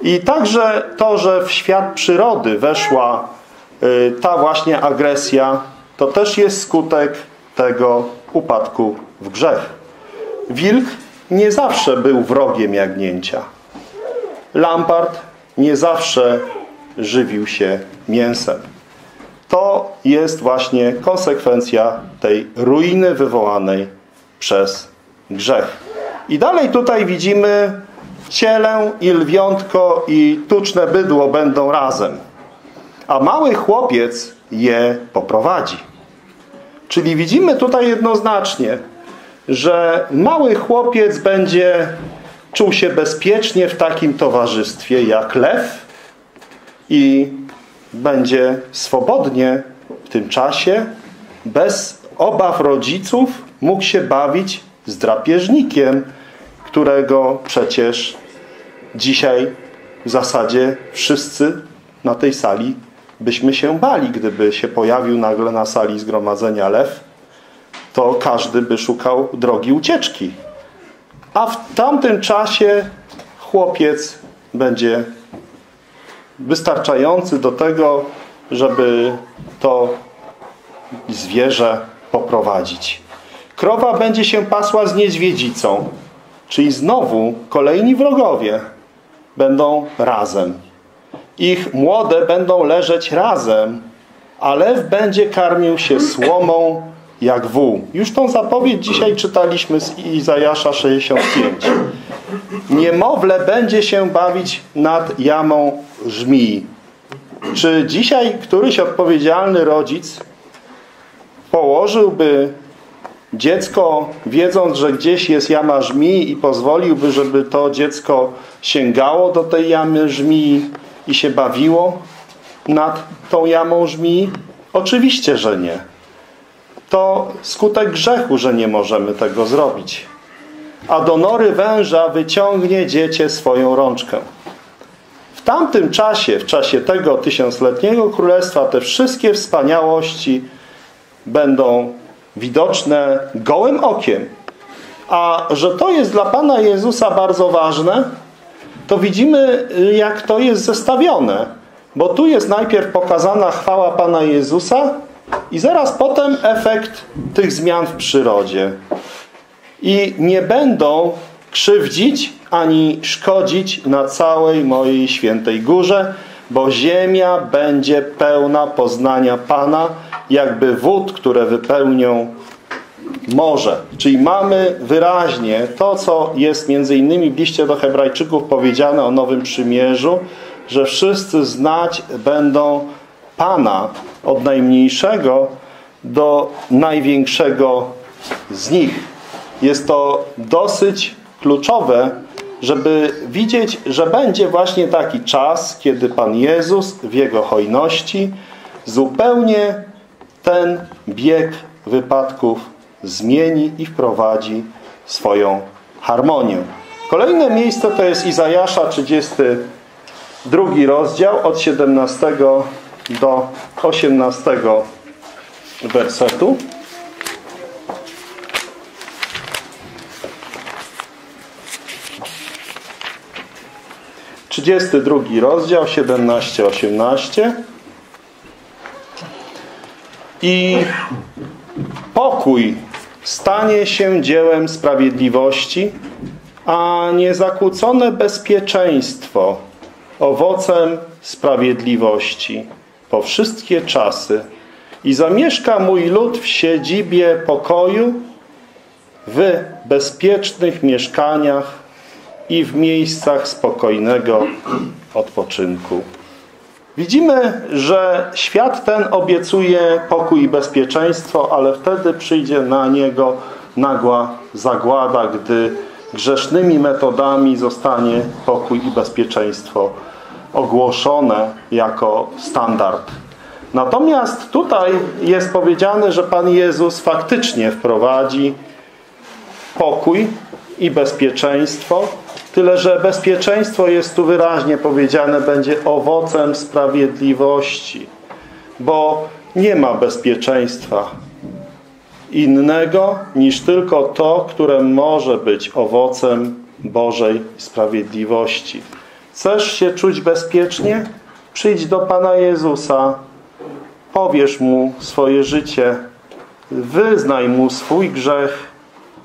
I także to, że w świat przyrody weszła ta właśnie agresja, to też jest skutek tego upadku w grzech. Wilk nie zawsze był wrogiem jagnięcia. Lampart nie zawsze żywił się mięsem. To jest właśnie konsekwencja tej ruiny wywołanej przez grzech. I dalej tutaj widzimy: cielę i lwiątko i tuczne bydło będą razem, a mały chłopiec je poprowadzi. Czyli widzimy tutaj jednoznacznie, że mały chłopiec będzie czuł się bezpiecznie w takim towarzystwie jak lew i będzie swobodnie w tym czasie, bez obaw rodziców, mógł się bawić z drapieżnikiem, którego przecież dzisiaj w zasadzie wszyscy na tej sali byśmy się bali. Gdyby się pojawił nagle na sali zgromadzenia lew, to każdy by szukał drogi ucieczki. A w tamtym czasie chłopiec będzie wystarczający do tego, żeby to zwierzę poprowadzić. Krowa będzie się pasła z niedźwiedzicą, czyli znowu kolejni wrogowie będą razem. Ich młode będą leżeć razem, a lew będzie karmił się słomą jak wół. Już tą zapowiedź dzisiaj czytaliśmy z Izajasza 65. Niemowlę będzie się bawić nad jamą żmii. Czy dzisiaj któryś odpowiedzialny rodzic położyłby dziecko, wiedząc, że gdzieś jest jama żmii, i pozwoliłby, żeby to dziecko sięgało do tej jamy żmii i się bawiło nad tą jamą żmii? Oczywiście, że nie. To skutek grzechu, że nie możemy tego zrobić. A do nory węża wyciągnie dziecię swoją rączkę. W tamtym czasie, w czasie tego tysiącletniego królestwa, te wszystkie wspaniałości będą widoczne gołym okiem. A że to jest dla Pana Jezusa bardzo ważne, to widzimy, jak to jest zestawione. Bo tu jest najpierw pokazana chwała Pana Jezusa i zaraz potem efekt tych zmian w przyrodzie. I nie będą krzywdzić ani szkodzić na całej mojej świętej górze, bo ziemia będzie pełna poznania Pana, jakby wód, które wypełnią morze. Czyli mamy wyraźnie to, co jest między innymi w liście do Hebrajczyków powiedziane o Nowym Przymierzu, że wszyscy znać będą Pana, od najmniejszego do największego z nich. Jest to dosyć kluczowe, żeby widzieć, że będzie właśnie taki czas, kiedy Pan Jezus w Jego hojności zupełnie ten bieg wypadków zmieni i wprowadzi swoją harmonię. Kolejne miejsce to jest Izajasza 32 rozdział od 17 do 18 wersetu. Trzydziesty drugi rozdział, 17-18. I pokój stanie się dziełem sprawiedliwości, a niezakłócone bezpieczeństwo owocem sprawiedliwości po wszystkie czasy. I zamieszka mój lud w siedzibie pokoju, w bezpiecznych mieszkaniach i w miejscach spokojnego odpoczynku. Widzimy, że świat ten obiecuje pokój i bezpieczeństwo, ale wtedy przyjdzie na niego nagła zagłada, gdy grzesznymi metodami zostanie pokój i bezpieczeństwo ogłoszone jako standard. Natomiast tutaj jest powiedziane, że Pan Jezus faktycznie wprowadzi pokój i bezpieczeństwo, tyle że bezpieczeństwo jest tu wyraźnie powiedziane, będzie owocem sprawiedliwości, bo nie ma bezpieczeństwa innego niż tylko to, które może być owocem Bożej sprawiedliwości. Chcesz się czuć bezpiecznie? Przyjdź do Pana Jezusa, powierz Mu swoje życie, wyznaj Mu swój grzech,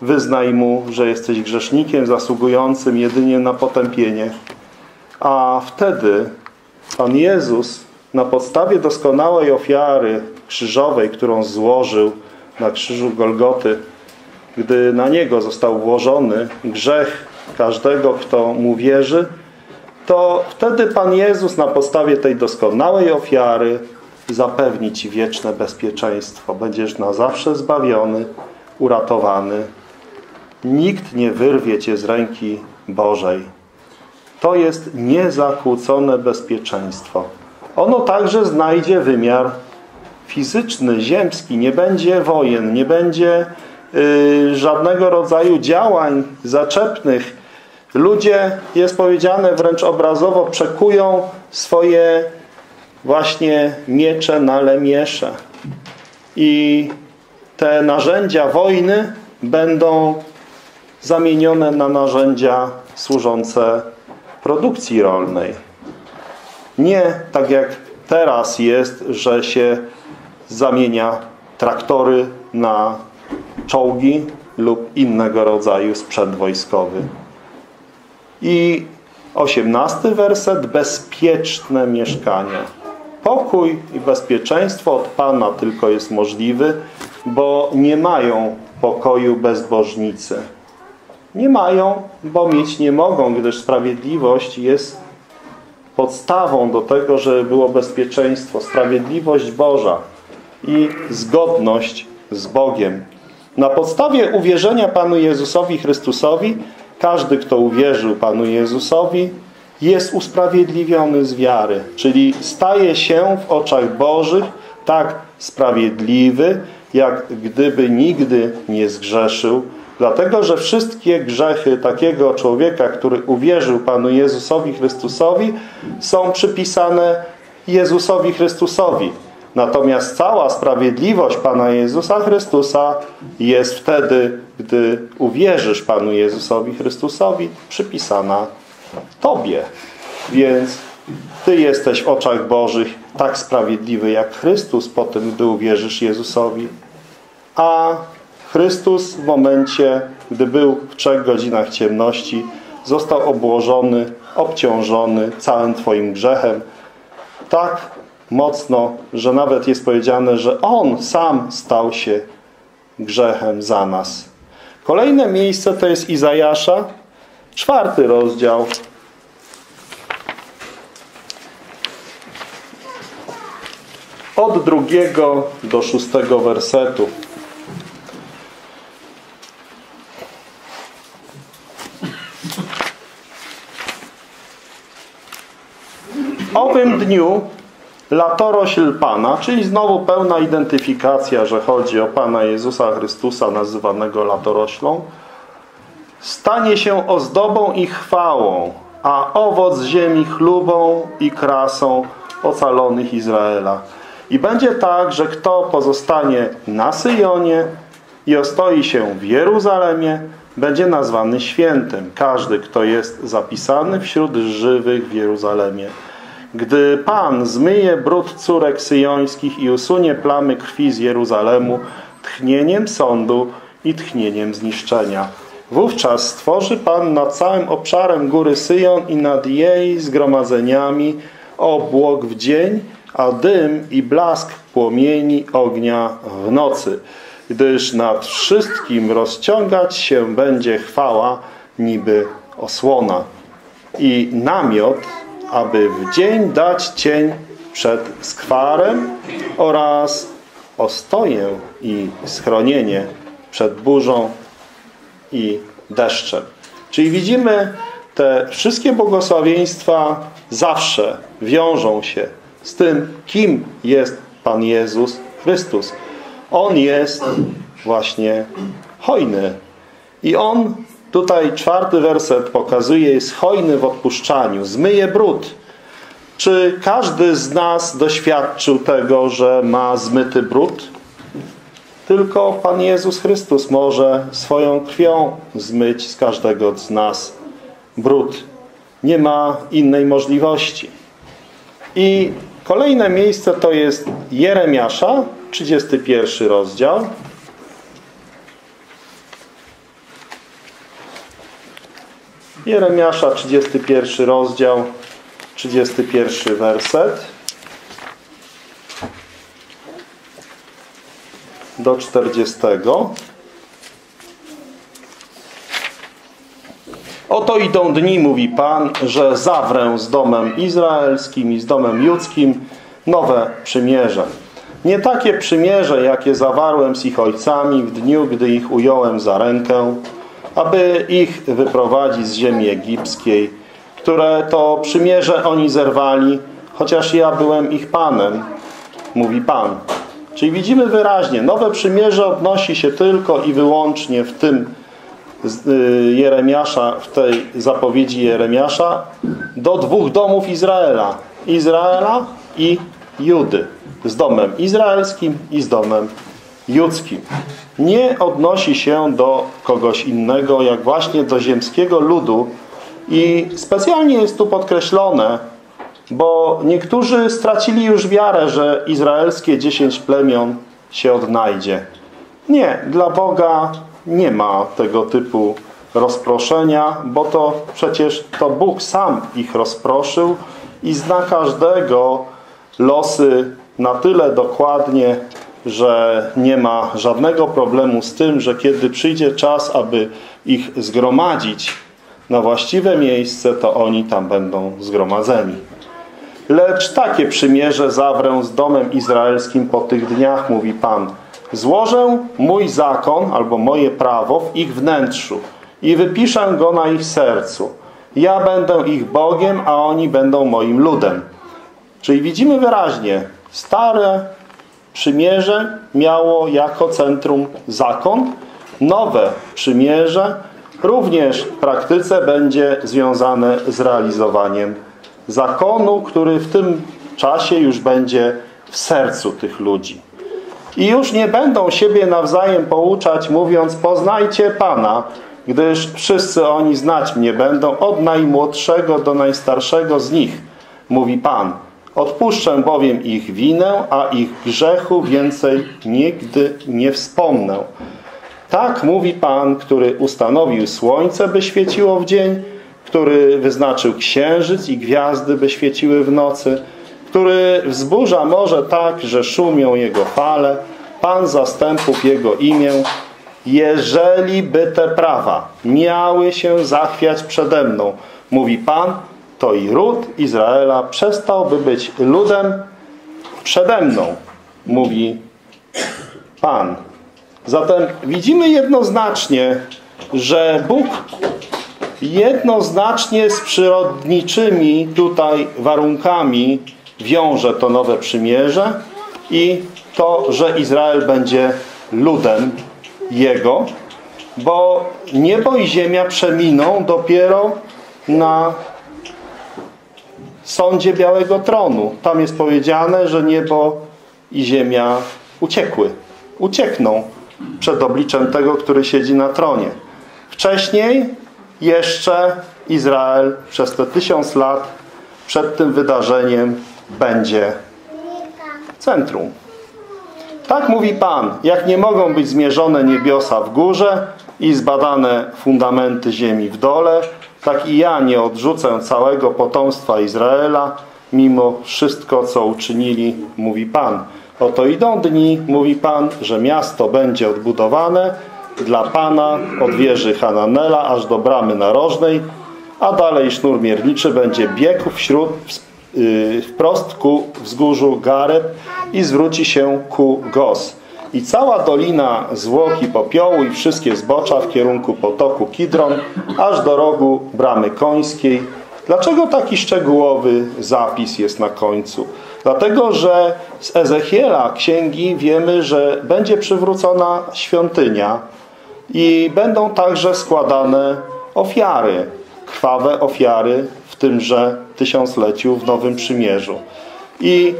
wyznaj Mu, że jesteś grzesznikiem zasługującym jedynie na potępienie. A wtedy Pan Jezus na podstawie doskonałej ofiary krzyżowej, którą złożył na krzyżu Golgoty, gdy na Niego został włożony grzech każdego, kto Mu wierzy, to wtedy Pan Jezus na podstawie tej doskonałej ofiary zapewni Ci wieczne bezpieczeństwo. Będziesz na zawsze zbawiony, uratowany. Nikt nie wyrwie Cię z ręki Bożej. To jest niezakłócone bezpieczeństwo. Ono także znajdzie wymiar fizyczny, ziemski. Nie będzie wojen, nie będzie żadnego rodzaju działań zaczepnych. Ludzie, jest powiedziane wręcz obrazowo, przekują swoje właśnie miecze na lemiesze. I te narzędzia wojny będą zamienione na narzędzia służące produkcji rolnej. Nie tak jak teraz jest, że się zamienia traktory na czołgi lub innego rodzaju sprzęt wojskowy. I 18 werset. Bezpieczne mieszkanie. Pokój i bezpieczeństwo od Pana tylko jest możliwy, bo nie mają pokoju bezbożnicy. Nie mają, bo mieć nie mogą, gdyż sprawiedliwość jest podstawą do tego, żeby było bezpieczeństwo. Sprawiedliwość Boża i zgodność z Bogiem. Na podstawie uwierzenia Panu Jezusowi Chrystusowi każdy, kto uwierzył Panu Jezusowi, jest usprawiedliwiony z wiary, czyli staje się w oczach Bożych tak sprawiedliwy, jak gdyby nigdy nie zgrzeszył, dlatego że wszystkie grzechy takiego człowieka, który uwierzył Panu Jezusowi Chrystusowi, są przypisane Jezusowi Chrystusowi. Natomiast cała sprawiedliwość Pana Jezusa Chrystusa jest wtedy, gdy uwierzysz Panu Jezusowi Chrystusowi, przypisana Tobie. Więc Ty jesteś w oczach Bożych tak sprawiedliwy jak Chrystus po tym, gdy uwierzysz Jezusowi. A Chrystus w momencie, gdy był w 3 godzinach ciemności, został obłożony, obciążony całym Twoim grzechem. Tak mocno, że nawet jest powiedziane, że On sam stał się grzechem za nas. Kolejne miejsce to jest Izajasza, 4 rozdział. Od 2 do 6 wersetu. W owym dniu latorośl Pana, czyli znowu pełna identyfikacja, że chodzi o Pana Jezusa Chrystusa, nazywanego latoroślą, stanie się ozdobą i chwałą, a owoc ziemi chlubą i krasą ocalonych Izraela. I będzie tak, że kto pozostanie na Syjonie i ostoi się w Jeruzalemie, będzie nazwany świętym. Każdy, kto jest zapisany wśród żywych w Jeruzalemie. Gdy Pan zmyje brud córek syjońskich i usunie plamy krwi z Jeruzalemu tchnieniem sądu i tchnieniem zniszczenia. Wówczas stworzy Pan nad całym obszarem góry Syjon i nad jej zgromadzeniami obłok w dzień, a dym i blask płomieni ognia w nocy. Gdyż nad wszystkim rozciągać się będzie chwała niby osłona. I namiot, aby w dzień dać cień przed skwarem oraz ostoję i schronienie przed burzą i deszczem. Czyli widzimy, te wszystkie błogosławieństwa zawsze wiążą się z tym, kim jest Pan Jezus Chrystus. On jest właśnie hojny. I On, tutaj 4 werset pokazuje, jest hojny w odpuszczaniu. Zmyje brud. Czy każdy z nas doświadczył tego, że ma zmyty brud? Tylko Pan Jezus Chrystus może swoją krwią zmyć z każdego z nas brud. Nie ma innej możliwości. I kolejne miejsce to jest Jeremiasza, 31 rozdział. Jeremiasza, 31 rozdział, 31 werset do 40. Oto idą dni, mówi Pan, że zawrę z domem izraelskim i z domem judzkim nowe przymierze. Nie takie przymierze, jakie zawarłem z ich ojcami w dniu, gdy ich ująłem za rękę, aby ich wyprowadzić z ziemi egipskiej, które to przymierze oni zerwali, chociaż ja byłem ich Panem, mówi Pan. Czyli widzimy wyraźnie, nowe przymierze odnosi się tylko i wyłącznie w tym Jeremiasza, w tej zapowiedzi Jeremiasza, do 2 domów Izraela. Izraela i Judy. Z domem izraelskim i z domem judzkim. Nie odnosi się do kogoś innego, jak właśnie do ziemskiego ludu. I specjalnie jest tu podkreślone, Bo niektórzy stracili już wiarę, że izraelskie 10 plemion się odnajdzie. Nie, dla Boga nie ma tego typu rozproszenia, bo to przecież to Bóg sam ich rozproszył i zna każdego losy na tyle dokładnie, że nie ma żadnego problemu z tym, że kiedy przyjdzie czas, aby ich zgromadzić na właściwe miejsce, to oni tam będą zgromadzeni. Lecz takie przymierze zawrę z domem izraelskim po tych dniach, mówi Pan. Złożę mój zakon, albo moje prawo w ich wnętrzu i wypiszę go na ich sercu. Ja będę ich Bogiem, a oni będą moim ludem. Czyli widzimy wyraźnie, stare przymierze miało jako centrum zakon, nowe przymierze również w praktyce będzie związane z realizowaniem zakonu, który w tym czasie już będzie w sercu tych ludzi. I już nie będą siebie nawzajem pouczać, mówiąc, poznajcie Pana, gdyż wszyscy oni znać mnie będą, od najmłodszego do najstarszego z nich, mówi Pan. Odpuszczę bowiem ich winę, a ich grzechu więcej nigdy nie wspomnę. Tak mówi Pan, który ustanowił słońce, by świeciło w dzień, który wyznaczył księżyc i gwiazdy, by świeciły w nocy, który wzburza morze tak, że szumią jego fale, Pan zastępów jego imię. Jeżeli by te prawa miały się zachwiać przede mną, mówi Pan, to i ród Izraela przestałby być ludem przede mną, mówi Pan. Zatem widzimy jednoznacznie, że Bóg jednoznacznie z przyrodniczymi tutaj warunkami wiąże to nowe przymierze i to, że Izrael będzie ludem Jego, bo niebo i ziemia przeminą dopiero na sądzie Białego Tronu. Tam jest powiedziane, że niebo i ziemia uciekną przed obliczem tego, który siedzi na tronie. Wcześniej jeszcze Izrael przez te 1000 lat przed tym wydarzeniem będzie centrum. Tak mówi Pan, jak nie mogą być zmierzone niebiosa w górze i zbadane fundamenty ziemi w dole, tak i ja nie odrzucę całego potomstwa Izraela, mimo wszystko, co uczynili, mówi Pan. Oto idą dni, mówi Pan, że miasto będzie odbudowane dla Pana od wieży Hananela aż do bramy narożnej, a dalej sznur mierniczy będzie biegł wprost ku wzgórzu Gareb i zwróci się ku Gos. I cała dolina zwłok i popiołu i wszystkie zbocza w kierunku potoku Kidron, aż do rogu Bramy Końskiej. Dlaczego taki szczegółowy zapis jest na końcu? Dlatego, że z Ezechiela księgi wiemy, że będzie przywrócona świątynia i będą także składane ofiary, krwawe ofiary w tymże 1000-leciu w Nowym Przymierzu. I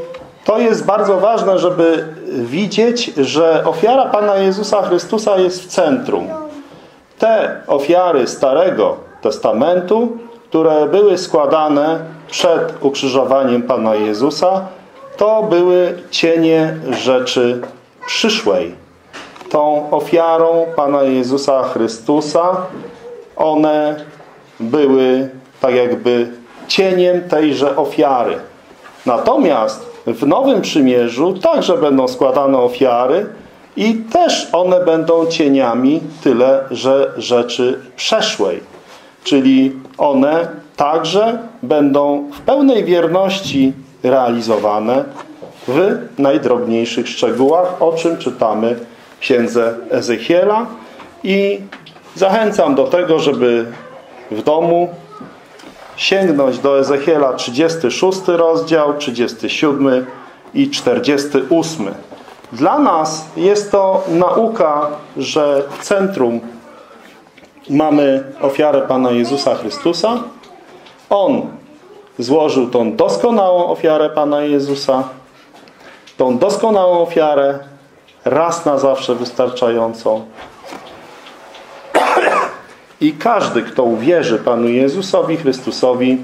to jest bardzo ważne, żeby widzieć, że ofiara Pana Jezusa Chrystusa jest w centrum. Te ofiary Starego Testamentu, które były składane przed ukrzyżowaniem Pana Jezusa, to były cienie rzeczy przyszłej. Tą ofiarą Pana Jezusa Chrystusa one były tak jakby cieniem tejże ofiary. Natomiast w Nowym Przymierzu także będą składane ofiary i też one będą cieniami tyle, że rzeczy przeszłej. Czyli one także będą w pełnej wierności realizowane w najdrobniejszych szczegółach, o czym czytamy w Księdze Ezechiela. I zachęcam do tego, żeby w domu sięgnąć do Ezechiela 36 rozdział, 37 i 48. Dla nas jest to nauka, że w centrum mamy ofiarę Pana Jezusa Chrystusa. On złożył tą doskonałą ofiarę Pana Jezusa, tą doskonałą ofiarę, raz na zawsze wystarczającą. I każdy, kto uwierzy Panu Jezusowi Chrystusowi,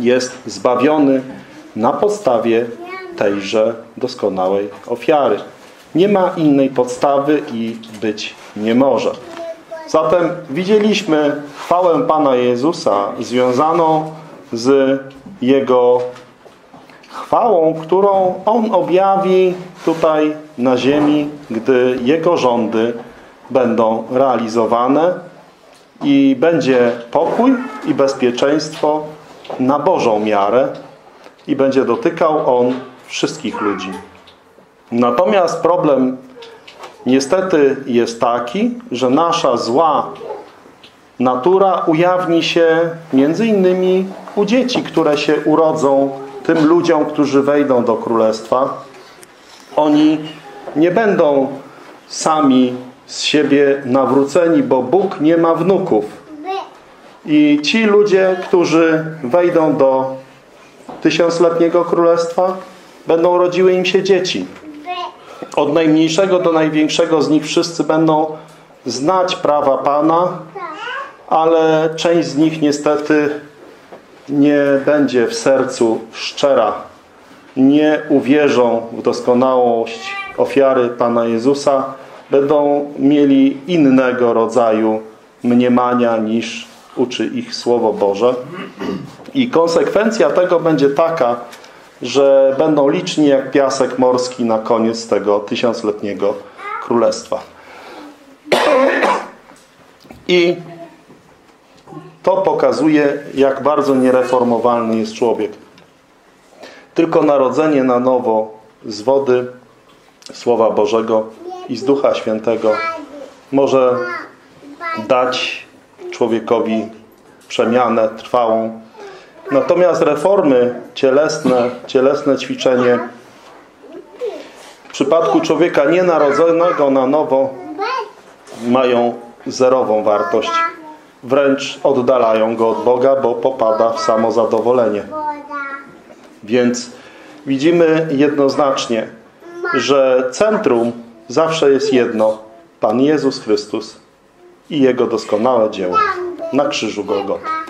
jest zbawiony na podstawie tejże doskonałej ofiary. Nie ma innej podstawy i być nie może. Zatem widzieliśmy chwałę Pana Jezusa związaną z Jego chwałą, którą On objawi tutaj na ziemi, gdy Jego rządy będą realizowane i będzie pokój i bezpieczeństwo na Bożą miarę i będzie dotykał On wszystkich ludzi. Natomiast problem niestety jest taki, że nasza zła natura ujawni się między innymi u dzieci, które się urodzą, tym ludziom, którzy wejdą do Królestwa. Oni nie będą sami z siebie nawróceni, bo Bóg nie ma wnuków. I ci ludzie, którzy wejdą do Tysiącletniego Królestwa, będą rodziły im się dzieci. Od najmniejszego do największego z nich wszyscy będą znać prawa Pana, ale część z nich niestety nie będzie w sercu szczera. Nie uwierzą w doskonałość ofiary Pana Jezusa. Będą mieli innego rodzaju mniemania niż uczy ich Słowo Boże. I konsekwencja tego będzie taka, że będą liczni jak piasek morski na koniec tego Tysiącletniego Królestwa. I to pokazuje, jak bardzo niereformowalny jest człowiek. Tylko narodzenie na nowo z wody, Słowa Bożego i z Ducha Świętego może dać człowiekowi przemianę trwałą. Natomiast reformy cielesne, cielesne ćwiczenie w przypadku człowieka nienarodzonego na nowo mają zerową wartość. Wręcz oddalają go od Boga, bo popada w samozadowolenie. Więc widzimy jednoznacznie, że centrum zawsze jest jedno. Pan Jezus Chrystus i Jego doskonałe dzieło na krzyżu Golgoty.